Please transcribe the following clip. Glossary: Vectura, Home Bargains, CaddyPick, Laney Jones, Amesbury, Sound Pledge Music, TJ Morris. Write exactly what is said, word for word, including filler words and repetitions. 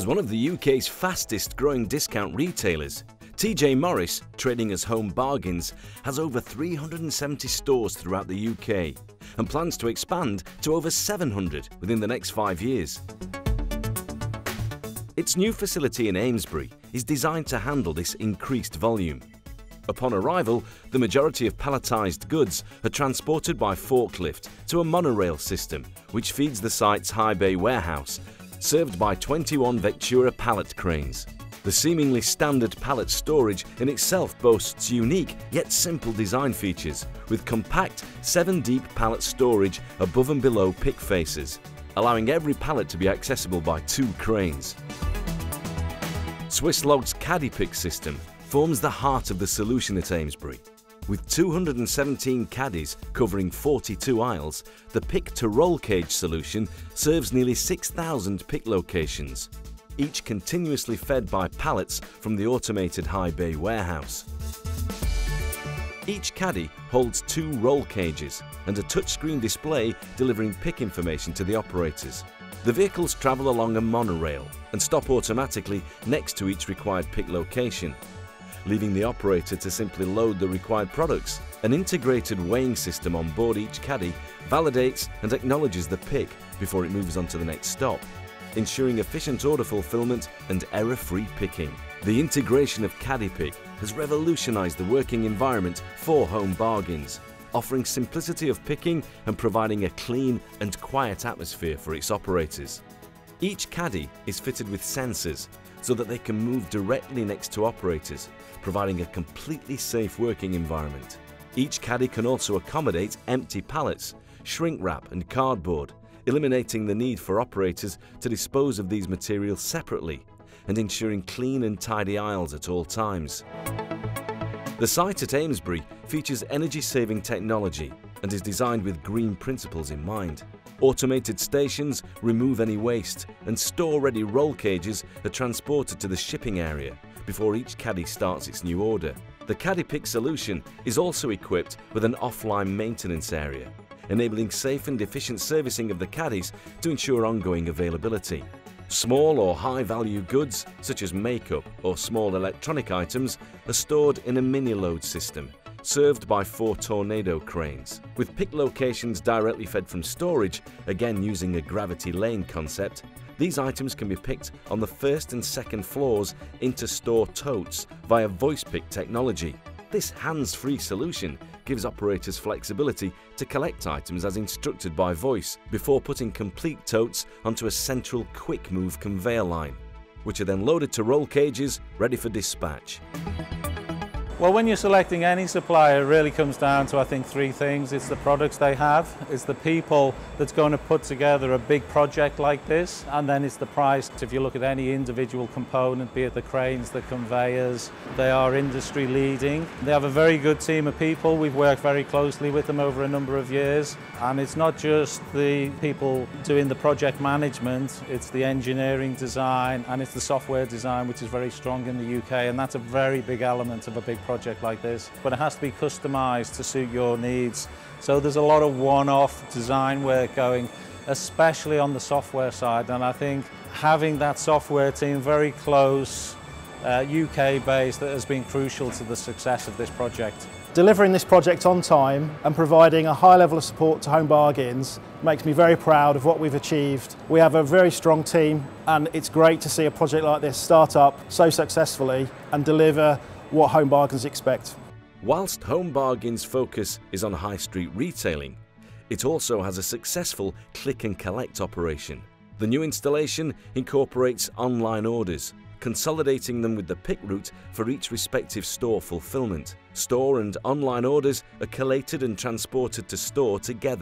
As one of the U K's fastest growing discount retailers, T J Morris, trading as Home Bargains, has over three hundred seventy stores throughout the U K and plans to expand to over seven hundred within the next five years. Its new facility in Amesbury is designed to handle this increased volume. Upon arrival, the majority of palletised goods are transported by forklift to a monorail system which feeds the site's high bay warehouse, served by twenty-one Vectura pallet cranes. The seemingly standard pallet storage in itself boasts unique yet simple design features, with compact seven-deep pallet storage above and below pick faces, allowing every pallet to be accessible by two cranes. Swiss Log's CaddyPick system forms the heart of the solution at Amesbury. With two hundred seventeen caddies covering forty-two aisles, the pick-to-roll cage solution serves nearly six thousand pick locations, each continuously fed by pallets from the automated high bay warehouse. Each caddy holds two roll cages and a touchscreen display delivering pick information to the operators. The vehicles travel along a monorail and stop automatically next to each required pick location, leaving the operator to simply load the required products. An integrated weighing system on board each caddy validates and acknowledges the pick before it moves on to the next stop, ensuring efficient order fulfillment and error-free picking. The integration of CaddyPick has revolutionised the working environment for Home Bargains, offering simplicity of picking and providing a clean and quiet atmosphere for its operators. Each caddy is fitted with sensors so that they can move directly next to operators, providing a completely safe working environment. Each caddy can also accommodate empty pallets, shrink wrap and cardboard, eliminating the need for operators to dispose of these materials separately and ensuring clean and tidy aisles at all times. The site at Amesbury features energy-saving technology and is designed with green principles in mind. Automated stations remove any waste and store-ready roll cages are transported to the shipping area before each caddy starts its new order. The CaddyPick solution is also equipped with an offline maintenance area, enabling safe and efficient servicing of the caddies to ensure ongoing availability. Small or high-value goods, such as makeup or small electronic items, are stored in a mini-load system, served by four tornado cranes, with pick locations directly fed from storage, again using a gravity lane concept. These items can be picked on the first and second floors into store totes via voice pick technology. This hands-free solution gives operators flexibility to collect items as instructed by voice before putting complete totes onto a central quick-move conveyor line, which are then loaded to roll cages ready for dispatch. Well, when you're selecting any supplier, it really comes down to, I think, three things. It's the products they have, it's the people that's going to put together a big project like this, and then it's the price. If you look at any individual component, be it the cranes, the conveyors, they are industry leading. They have a very good team of people. We've worked very closely with them over a number of years, and it's not just the people doing the project management, it's the engineering design, and it's the software design, which is very strong in the U K, and that's a very big element of a big project. project like this, but it has to be customized to suit your needs. So there's a lot of one-off design work going, especially on the software side, and I think having that software team very close, uh, U K-based, that has been crucial to the success of this project. Delivering this project on time and providing a high level of support to Home Bargains makes me very proud of what we've achieved. We have a very strong team, and it's great to see a project like this start up so successfully and deliver what Home Bargains expect. Whilst Home Bargains' focus is on high street retailing, it also has a successful click and collect operation. The new installation incorporates online orders, consolidating them with the pick route for each respective store fulfillment. Store and online orders are collated and transported to store together.